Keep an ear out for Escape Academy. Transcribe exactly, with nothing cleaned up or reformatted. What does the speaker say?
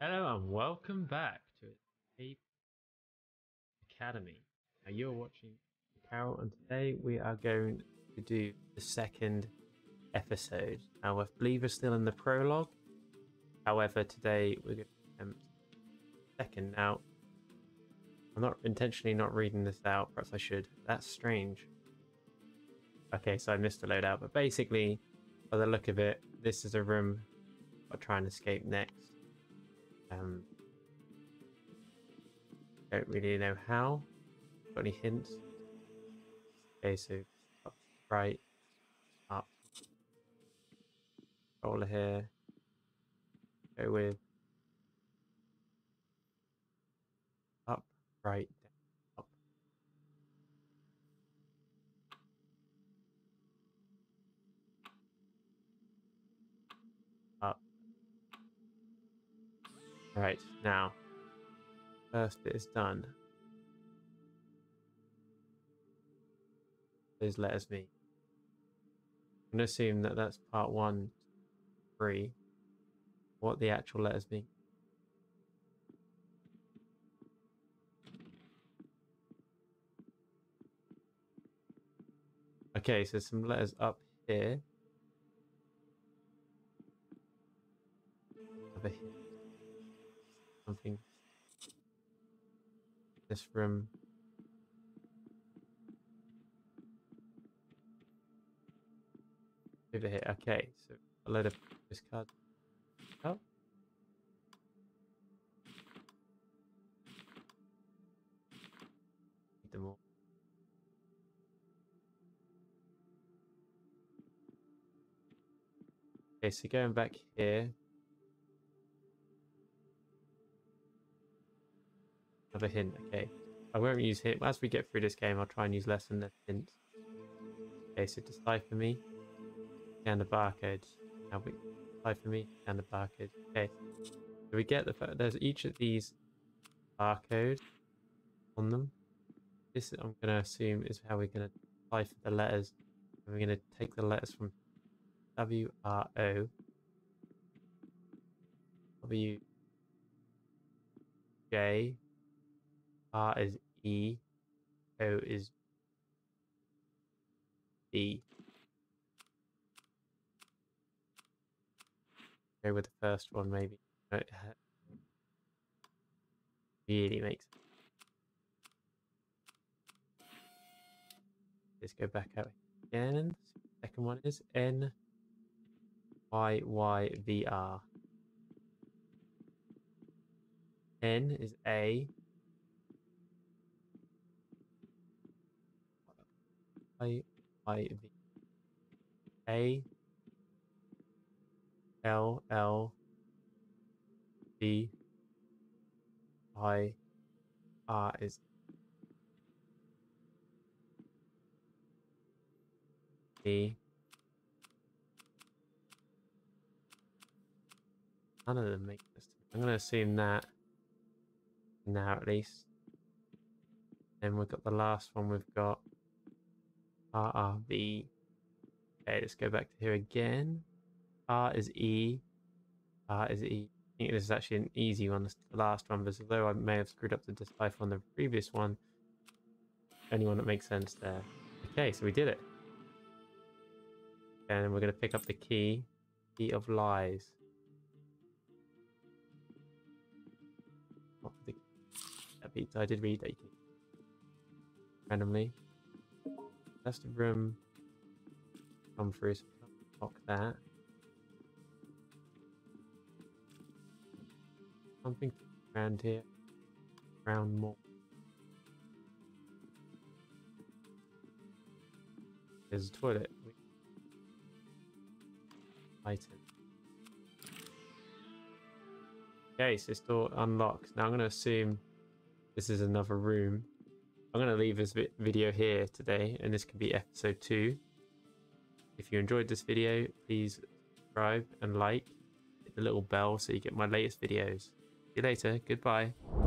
Hello and welcome back to Escape Academy. Now you're watching Carol, and today we are going to do the second episode. Now I believe we're still in the prologue. However, today we're going to attempt second. Now I'm not intentionally not reading this out. Perhaps I should. That's strange. Okay, so I missed the loadout, but basically, by the look of it, this is a room I'll try and escape next. Um, don't really know how. Got any hints? Okay, so up right, up, roller here. Go with up, right, down, up. Up. Right, now, first bit is done. Please let us be. I'm going to assume that that's part one, three. What the actual letters mean. Okay, so some letters up here. Over here. Something. This room. Over here. Okay, so a load of this card. Oh. Need them all. Okay, so going back here. Another hint. Okay, I won't use hint. As we get through this game, I'll try and use less than hints. Okay, so decipher me. Scan the barcode. Now we decipher me. Scan the barcode. Okay. So we get the there's each of these barcodes on them. This I'm gonna assume is how we're gonna decipher the letters. And we're gonna take the letters from W R O W J R is E O is D. Go with the first one, maybe. No, it really makes sense. Let's go back out again. Second one is N Y Y V R. N is A. I I V A. L L B I R is B. None of them make this. I'm going to assume that now at least. Then we've got the last one. We've got R R B. Okay, let's go back to here again. R is E, R is E. I think this is actually an easy one, this the last one, because although I may have screwed up the decipher on the previous one, only one that makes sense there. Okay, so we did it. And we're going to pick up the key, key of lies. What the, I did read that you can randomly. That's the room come through, so lock that. Something around here, around more. There's a toilet. Item. Okay, so this door unlocks. Now I'm going to assume this is another room. I'm going to leave this video here today, and this could be episode two. If you enjoyed this video, please subscribe and like. Hit the little bell so you get my latest videos. See you later. Goodbye.